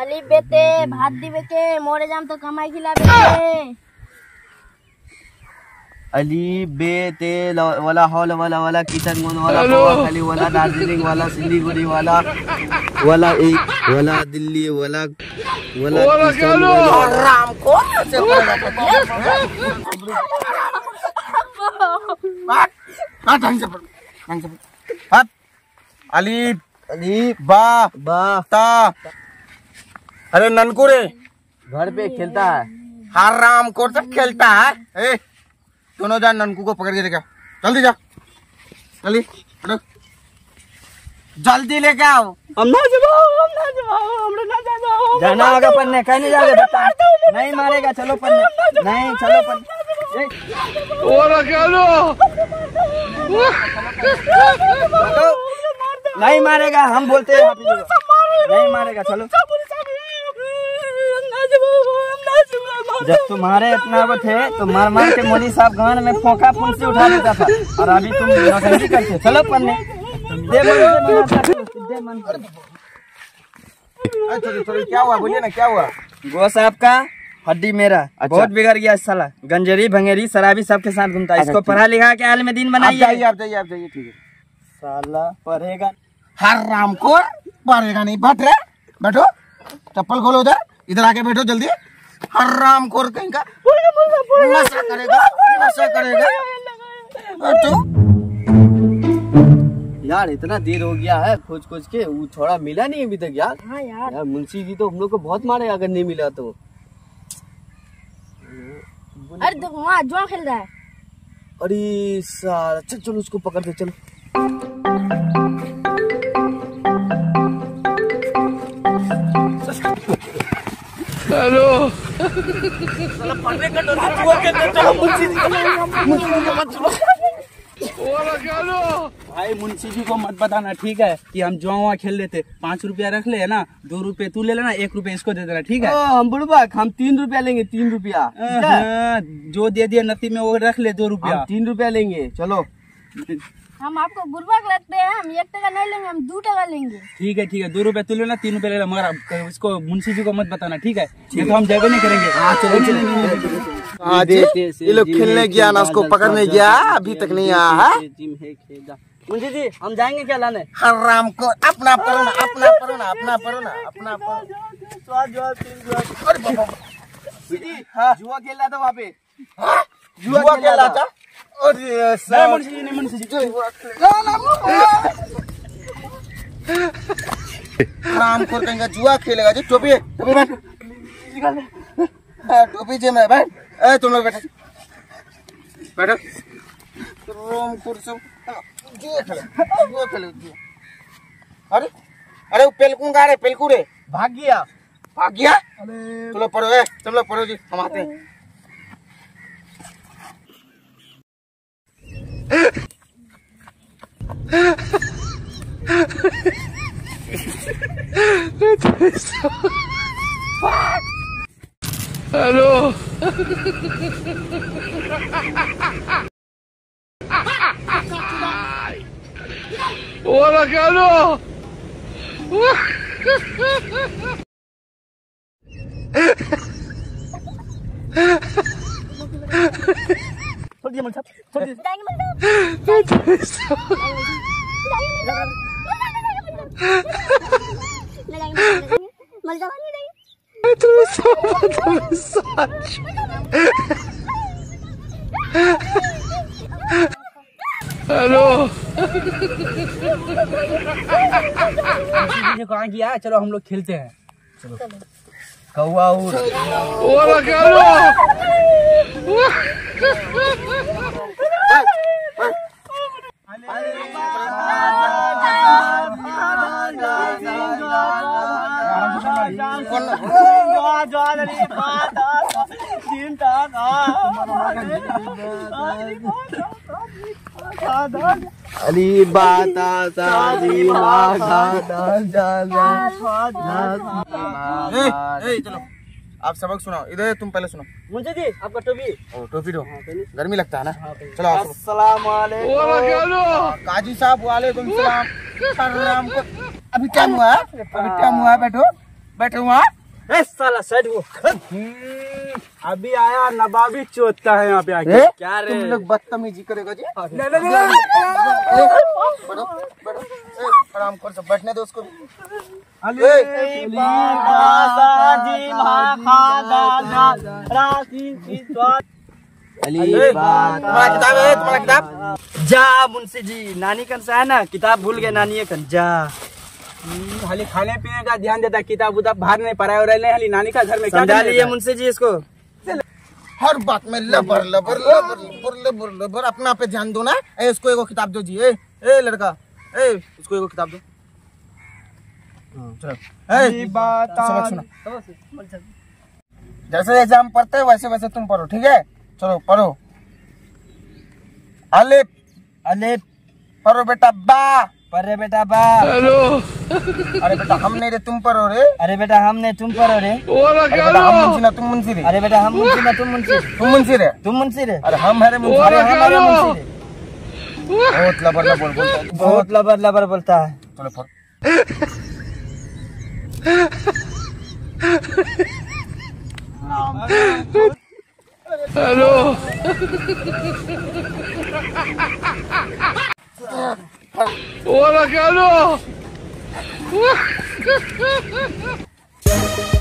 अली बेटे भात दिबे के मोरे जाम तो कमाई खिलाबे। अली बेटे वाला हॉल वाला वाला किशनगंज वाला वाली वाला दार्जिलिंग वाला सिलीगुड़ी वाला वाला एक वाला दिल्ली वाला वाला राम को से बात बात ढंग से बात। अली अली बा बा ता अरे ननकू रे घर पे खेलता है हर राम को से खेलता है। दोनों जान ननकू को पकड़ के लेके आओ जल्दी जा चली जल्दी लेके आओ। हम ना जाओ हम ना जाओ हम ना जाओ जाना होगा पन्ने कहीं नहीं जाओगे बता नहीं मारेगा चलो पन्ने नहीं चलो पन्ने ओरा क्या लो नहीं मारेगा हम बोलते हैं नहीं मारेगा चलो जब तुम्हारे इतना वो थे तो मार मार के मोदी साहब गान में फोका फूंक से उठा लेता था और अभी तुम नौकरी करते चलो पन्ने दे मन क्या हुआ बोलिए ना क्या हुआ। गो साहब का हड्डी मेरा बहुत बिगड़ गया साला गंजरी भंगेरी शराबी सबके साथ घूमता है इसको पढ़ा लिखा के हाल में दिन बनाइए। आप जाइए ठीक है साला पढ़ेगा हर राम को पढ़ेगा नहीं बैठ रहे बैठो चप्पल खोलो उधर इधर आके बैठो जल्दी हर राम को कहीं का नशा करेगा यार इतना देर हो गया है खोज खोज के वो थोड़ा मिला नहीं अभी तक यार। हाँ यार मुंशी जी तो हम लोग को बहुत मारे अगर नहीं मिला तो। अरे देखो वहाँ जुआ खेल रहा है अरे सारा चल चलो उसको पकड़ते चलो हेलो भाई मुंशी जी को मत बताना ठीक है कि हम जुआ खेल लेते 5 रुपया रख ले ना 2 रुपये तू ले लेना 1 रुपया इसको दे देना ठीक है। हम बुढ़बा हम 3 रुपया लेंगे 3 रुपया जो दे दिया नती में वो रख ले 2 रुपया 3 रुपया लेंगे चलो। हम आपको बुर्बक लगते हैं हम 1 टका नहीं लेंगे हम 2 टका लेंगे ठीक है 2 रुपया तू लेना 3 रुपया लेना मगर इसको मुंशी जी को मत बताना ठीक है नहीं तो हम जगह नहीं करेंगे। ये लोग खेलने गया ना उसको पकड़ने गया अभी तक नहीं आया है। मुंशी जी हम जाएंगे क्या लाने हर राम को अपना परोना अपना परोना अपना परोना अपना परोना जुआ खेल रहा था वहाँ पे जुआ खेल रहा था। अरे साहब राम को कहेंगे जुआ खेलेगा जी टोपी टोपी बैठ टोपी जी मैं बैठ ए तुम लोग बैठो बैठो राम को जुआ खेलो अरे अरे वो पेलकू गा रे पेलकू रे भाग गया तुम लोग पढ़ो जी हम आते हैं। हेलो ओला कालो हेलो चलो हम लोग खेलते हैं चलो कौआ अली बाता साजी चलो आप सबक सुनाओ इधर तुम पहले सुनाओ मुंशी जी आपका टोपी टोपी दो गर्मी लगता है ना चलो अस्सलाम वालेकुम काजी साहब वालेकुम सलाम अभी टाइम हुआ बैठो बैठे हुआ साला सेट वो अभी आया नवाबी चोदता है यहाँ पे आके। क्या रे तुम लोग बदतमीजी करेगा जी? बढ़ो बढ़ो आराम कर सब बैठने दो उसको। तुम्हारा किताब जा मुंशी जी नानी कन सा है ना किताब भूल गए नानी कन जा हाली खाने पीने का ध्यान देता किताब उताब बाहर नहीं पढ़ाई हो रहे हाली नानी का घर में समझा लिए मुंशी जी इसको हर बात में लबर लबर लबर लबर लबर लबर अपने आप पे ध्यान दो ना। ए इसको एगो किताब दो जी। ए ए लड़का ए उसको एगो किताब दो। ए बात समझ सुना जैसे एग्जाम पढ़ते है वैसे वैसे तुम पढ़ो ठीक है। चलो पढ़ो अलिफ अलिफ पढ़ो बेटा बा पढ़े बेटा बा। अरे बेटा हम नहीं रे तुम पर हो रे। अरे बेटा हम नहीं तुम पर हो रे। बेटा हम मुंशी ना तुम मुंशी रे। अरे बेटा हम मुंशी ना तुम मुंशी रे तुम मुंशी रे। अरे हम है रे मुंशी अरे हमारे मुंशी रे। बहुत लबर लबर बोलता है बहुत लबर लबर बोलता है। चलो फोन हेलो ¡Hola, Carlos!